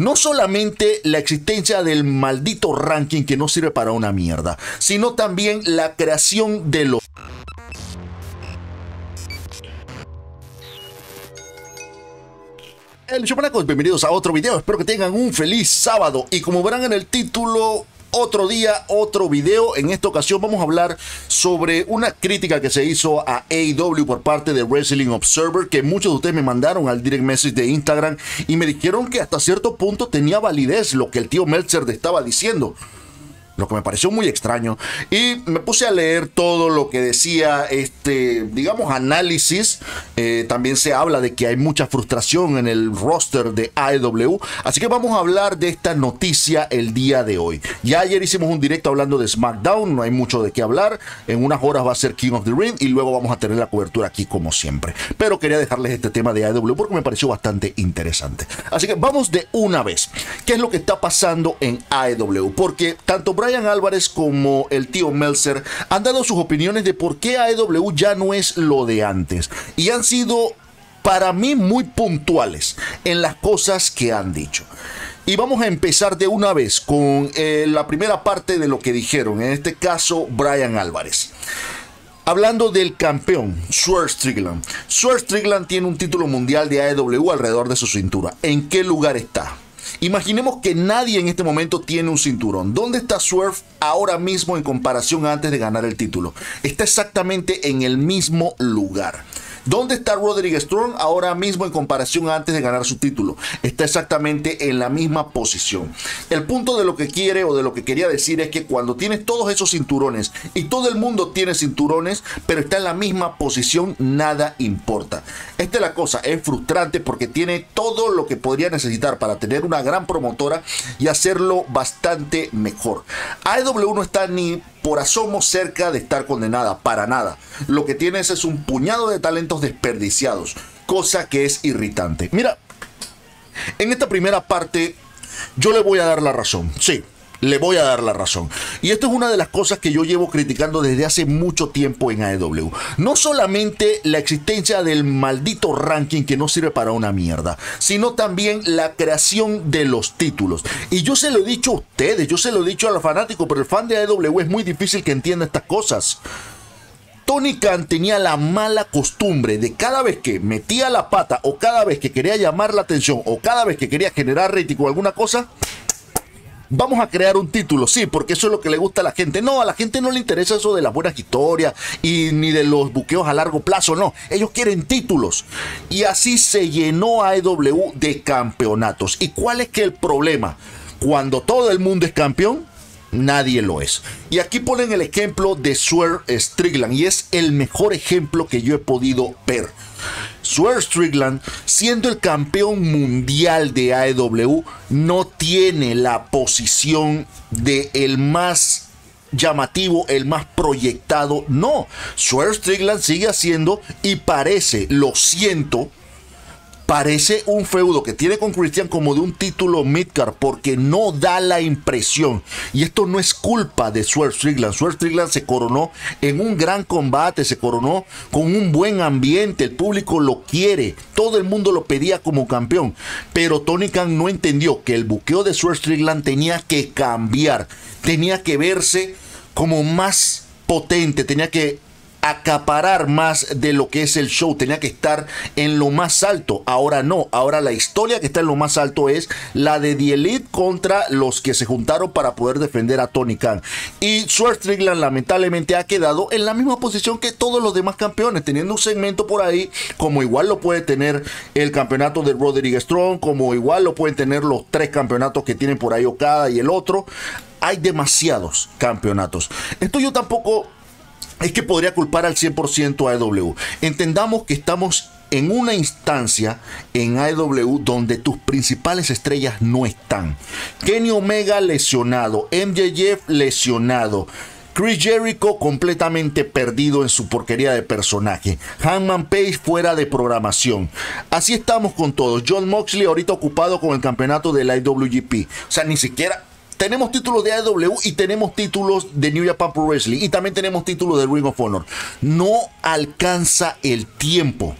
no solamente la existencia del maldito ranking que no sirve para una mierda, sino también la creación de los... Chupanacos, bienvenidos a otro video, espero que tengan un feliz sábado y como verán en el título... Otro día, otro video. En esta ocasión vamos a hablar sobre una crítica que se hizo a AEW por parte de Wrestling Observer, que muchos de ustedes me mandaron al direct message de Instagram y me dijeron que hasta cierto punto tenía validez lo que el tío Meltzer estaba diciendo, lo que me pareció muy extraño, y me puse a leer todo lo que decía este, digamos, análisis. También se habla de que hay mucha frustración en el roster de AEW, así que vamos a hablar de esta noticia el día de hoy. Ya ayer hicimos un directo hablando de Smackdown, no hay mucho de qué hablar, en unas horas va a ser King of the Ring y luego vamos a tener la cobertura aquí como siempre, pero quería dejarles este tema de AEW porque me pareció bastante interesante, así que vamos de una vez. ¿Qué es lo que está pasando en AEW? Porque tanto Brian Álvarez como el tío Meltzer han dado sus opiniones de por qué AEW ya no es lo de antes y han sido para mí muy puntuales en las cosas que han dicho. Y vamos a empezar de una vez con la primera parte de lo que dijeron, en este caso Brian Álvarez. Hablando del campeón, Swerve Strickland. Swerve Strickland tiene un título mundial de AEW alrededor de su cintura. ¿En qué lugar está? Imaginemos que nadie en este momento tiene un cinturón. ¿Dónde está Swerve ahora mismo en comparación a antes de ganar el título? Está exactamente en el mismo lugar. ¿Dónde está Roderick Strong ahora mismo en comparación a antes de ganar su título? Está exactamente en la misma posición. El punto de lo que quiere o de lo que quería decir es que cuando tienes todos esos cinturones y todo el mundo tiene cinturones, pero está en la misma posición, nada importa. Esta es la cosa, es frustrante porque tiene todo lo que podría necesitar para tener una gran promotora y hacerlo bastante mejor. AEW no está ni... por asomo cerca de estar condenada, para nada. Lo que tienes es un puñado de talentos desperdiciados, cosa que es irritante. Mira, en esta primera parte yo le voy a dar la razón, sí. Le voy a dar la razón. Y esto es una de las cosas que yo llevo criticando desde hace mucho tiempo en AEW. No solamente la existencia del maldito ranking que no sirve para una mierda, sino también la creación de los títulos. Y yo se lo he dicho a ustedes, yo se lo he dicho a los fanáticos, pero el fan de AEW es muy difícil que entienda estas cosas. Tony Khan tenía la mala costumbre de cada vez que metía la pata, o cada vez que quería llamar la atención, o cada vez que quería generar rating o alguna cosa... Vamos a crear un título, sí, porque eso es lo que le gusta a la gente. No, a la gente no le interesa eso de las buenas historias y ni de los buqueos a largo plazo, no. Ellos quieren títulos. Y así se llenó AEW de campeonatos. ¿Y cuál es que el problema? Cuando todo el mundo es campeón, nadie lo es. Y aquí ponen el ejemplo de Swerve Strickland y es el mejor ejemplo que yo he podido ver. Swerve Strickland, siendo el campeón mundial de AEW, no tiene la posición de el más llamativo, el más proyectado. No, Swerve Strickland sigue haciendo y parece, lo siento, parece un feudo que tiene con Christian como de un título midcard, porque no da la impresión. Y esto no es culpa de Swerve Strickland. Swerve Strickland se coronó en un gran combate, se coronó con un buen ambiente, el público lo quiere, todo el mundo lo pedía como campeón. Pero Tony Khan no entendió que el buqueo de Swerve Strickland tenía que cambiar, tenía que verse como más potente, tenía que... acaparar más de lo que es el show, tenía que estar en lo más alto. Ahora no, ahora la historia que está en lo más alto es la de The Elite contra los que se juntaron para poder defender a Tony Khan, y Swerve Strickland lamentablemente ha quedado en la misma posición que todos los demás campeones, teniendo un segmento por ahí, como igual lo puede tener el campeonato de Roderick Strong, como igual lo pueden tener los tres campeonatos que tienen por ahí Okada y el otro. Hay demasiados campeonatos. Esto yo tampoco... es que podría culpar al 100% a AEW. Entendamos que estamos en una instancia en AEW donde tus principales estrellas no están. Kenny Omega lesionado, MJF lesionado, Chris Jericho completamente perdido en su porquería de personaje, Hangman Page fuera de programación. Así estamos con todos. John Moxley ahorita ocupado con el campeonato del IWGP. O sea, ni siquiera... tenemos títulos de AEW y tenemos títulos de New Japan Pro Wrestling y también tenemos títulos de Ring of Honor. No alcanza el tiempo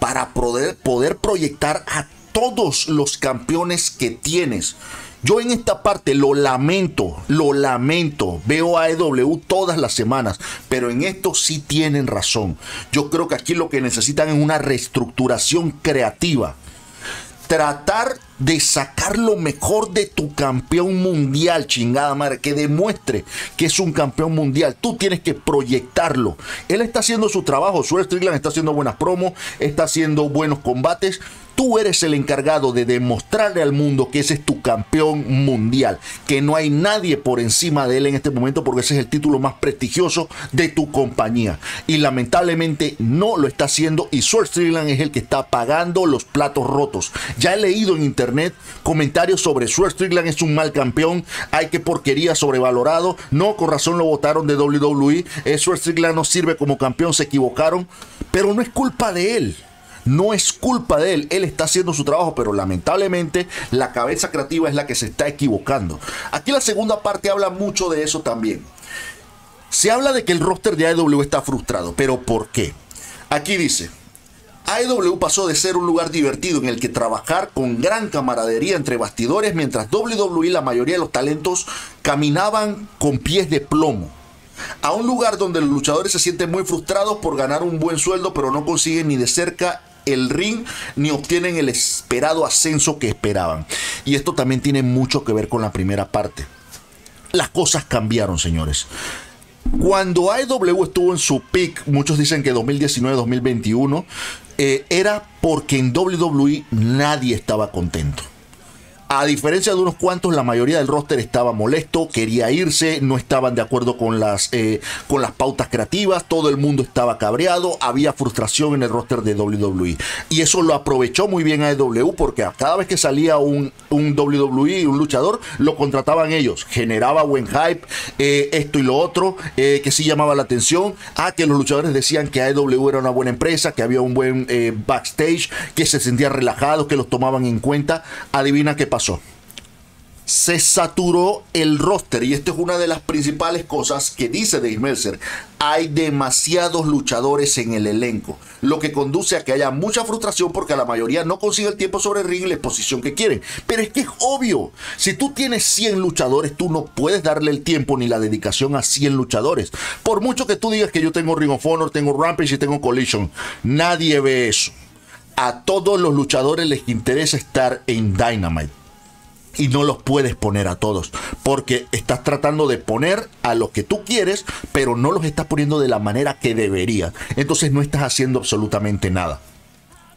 para poder proyectar a todos los campeones que tienes. Yo en esta parte lo lamento, veo a AEW todas las semanas, pero en esto sí tienen razón. Yo creo que aquí lo que necesitan es una reestructuración creativa. Tratar de sacar lo mejor de tu campeón mundial, chingada madre, que demuestre que es un campeón mundial. Tú tienes que proyectarlo. Él está haciendo su trabajo, Swerve Strickland está haciendo buenas promos, está haciendo buenos combates. Tú eres el encargado de demostrarle al mundo que ese es tu campeón mundial, que no hay nadie por encima de él en este momento, porque ese es el título más prestigioso de tu compañía. Y lamentablemente no lo está haciendo, y Swerve Strickland es el que está pagando los platos rotos. Ya he leído en internet comentarios sobre Swerve Strickland es un mal campeón, hay que porquería, sobrevalorado, no, con razón lo votaron de WWE, Swerve Strickland no sirve como campeón, se equivocaron, pero no es culpa de él. No es culpa de él, él está haciendo su trabajo, pero lamentablemente la cabeza creativa es la que se está equivocando. Aquí la segunda parte habla mucho de eso también. Se habla de que el roster de AEW está frustrado, pero ¿por qué? Aquí dice: AEW pasó de ser un lugar divertido en el que trabajar con gran camaradería entre bastidores, mientras WWE, la mayoría de los talentos caminaban con pies de plomo, a un lugar donde los luchadores se sienten muy frustrados por ganar un buen sueldo, pero no consiguen ni de cerca el ring ni obtienen el esperado ascenso que esperaban. Y esto también tiene mucho que ver con la primera parte. Las cosas cambiaron, señores. Cuando AEW estuvo en su peak, muchos dicen que 2019-2021, era porque en WWE nadie estaba contento. A diferencia de unos cuantos, la mayoría del roster estaba molesto, quería irse, no estaban de acuerdo con las pautas creativas, todo el mundo estaba cabreado, había frustración en el roster de WWE. Y eso lo aprovechó muy bien AEW, porque cada vez que salía un WWE, un luchador, lo contrataban ellos. Generaba buen hype, esto y lo otro, que sí llamaba la atención. Ah, que los luchadores decían que AEW era una buena empresa, que había un buen backstage, que se sentían relajados, que los tomaban en cuenta. Adivina qué pasó. Se saturó el roster, y esto es una de las principales cosas que dice Dave Meltzer. Hay demasiados luchadores en el elenco, lo que conduce a que haya mucha frustración, porque la mayoría no consigue el tiempo sobre el ring y la exposición que quieren. Pero es que es obvio, si tú tienes 100 luchadores, tú no puedes darle el tiempo ni la dedicación a 100 luchadores. Por mucho que tú digas que yo tengo Ring of Honor, tengo Rampage y tengo Collision, nadie ve eso. A todos los luchadores les interesa estar en Dynamite. Y no los puedes poner a todos, porque estás tratando de poner a los que tú quieres, pero no los estás poniendo de la manera que debería. Entonces no estás haciendo absolutamente nada.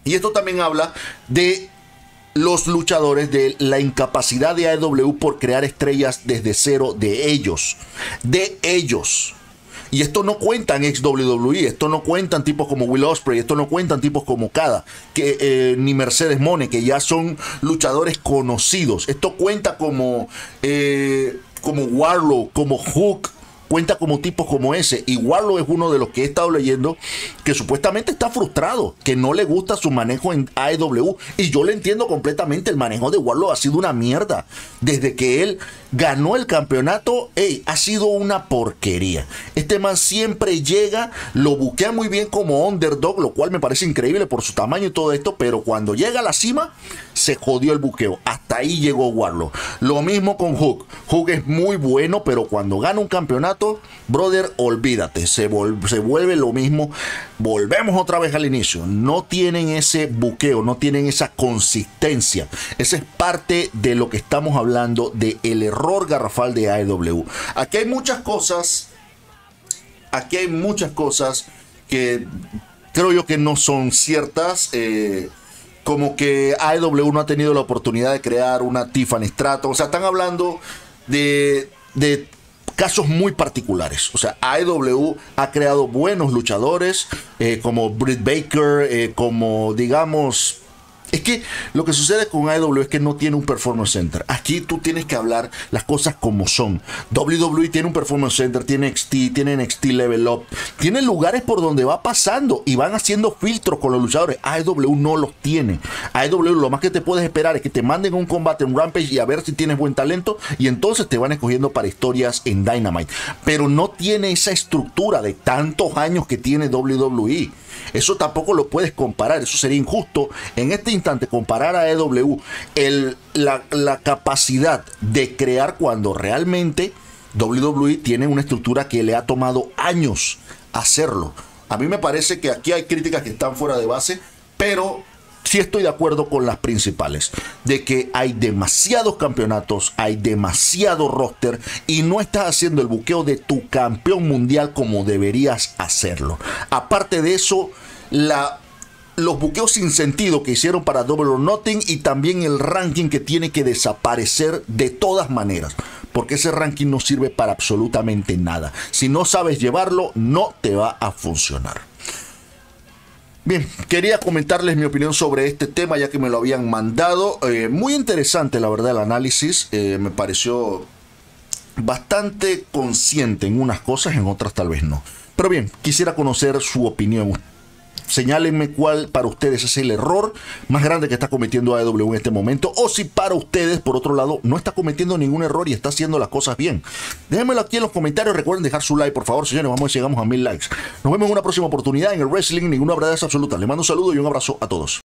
Y esto también habla de los luchadores, de la incapacidad de AEW por crear estrellas desde cero de ellos. Y esto no cuentan ex WWE, esto no cuentan tipos como Will Ospreay, esto no cuentan tipos como Kada, que, ni Mercedes Mone, que ya son luchadores conocidos. Esto cuenta como, como Warlow, como Hook, cuenta como tipos como ese. Y Warlow es uno de los que he estado leyendo que supuestamente está frustrado, que no le gusta su manejo en AEW. Y yo le entiendo completamente, el manejo de Warlow ha sido una mierda. Desde que él ganó el campeonato, ha sido una porquería. Este man siempre llega, lo buquea muy bien como underdog, lo cual me parece increíble por su tamaño y todo esto, pero cuando llega a la cima, se jodió el buqueo. Hasta ahí llegó Warlow. Lo mismo con Hook. Hook es muy bueno, pero cuando gana un campeonato, brother, olvídate, se vuelve lo mismo. Volvemos otra vez al inicio. No tienen ese buqueo, no tienen esa consistencia. Esa es parte de lo que estamos hablando del error garrafal de AEW. Aquí hay muchas cosas, que creo yo que no son ciertas. Como que AEW no ha tenido la oportunidad de crear una Tiffany Stratton. O sea, están hablando de casos muy particulares. O sea, AEW ha creado buenos luchadores, como Britt Baker, como, digamos... Es que lo que sucede con AEW es que no tiene un Performance Center. Aquí tú tienes que hablar las cosas como son. WWE tiene un Performance Center, tiene NXT, tiene NXT Level Up. Tiene lugares por donde va pasando y van haciendo filtros con los luchadores. AEW no los tiene. AEW lo más que te puedes esperar es que te manden un combate en Rampage y a ver si tienes buen talento. Y entonces te van escogiendo para historias en Dynamite. Pero no tiene esa estructura de tantos años que tiene WWE. Eso tampoco lo puedes comparar, eso sería injusto en este instante comparar a AEW la capacidad de crear cuando realmente WWE tiene una estructura que le ha tomado años hacerlo. A mí me parece que aquí hay críticas que están fuera de base, pero sí estoy de acuerdo con las principales, de que hay demasiados campeonatos, hay demasiado roster y no estás haciendo el buqueo de tu campeón mundial como deberías hacerlo. Aparte de eso, los buqueos sin sentido que hicieron para Double or Nothing, y también el ranking que tiene que desaparecer de todas maneras, porque ese ranking no sirve para absolutamente nada. Si no sabes llevarlo, no te va a funcionar. Bien, quería comentarles mi opinión sobre este tema ya que me lo habían mandado. Muy interesante, la verdad, el análisis. Me pareció bastante consciente en unas cosas, en otras tal vez no. Pero bien, quisiera conocer su opinión. Señálenme cuál para ustedes es el error más grande que está cometiendo AEW en este momento, o si para ustedes, por otro lado, no está cometiendo ningún error y está haciendo las cosas bien. Déjenmelo aquí en los comentarios. Recuerden dejar su like, por favor, señores. Vamos a ver si llegamos a 1000 likes. Nos vemos en una próxima oportunidad en el wrestling. Ninguna verdad es absoluta. Les mando un saludo y un abrazo a todos.